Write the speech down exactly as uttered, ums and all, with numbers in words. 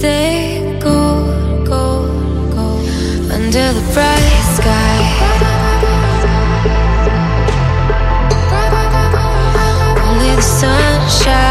stay gold, gold, gold under the bright sky. Only the sunshine.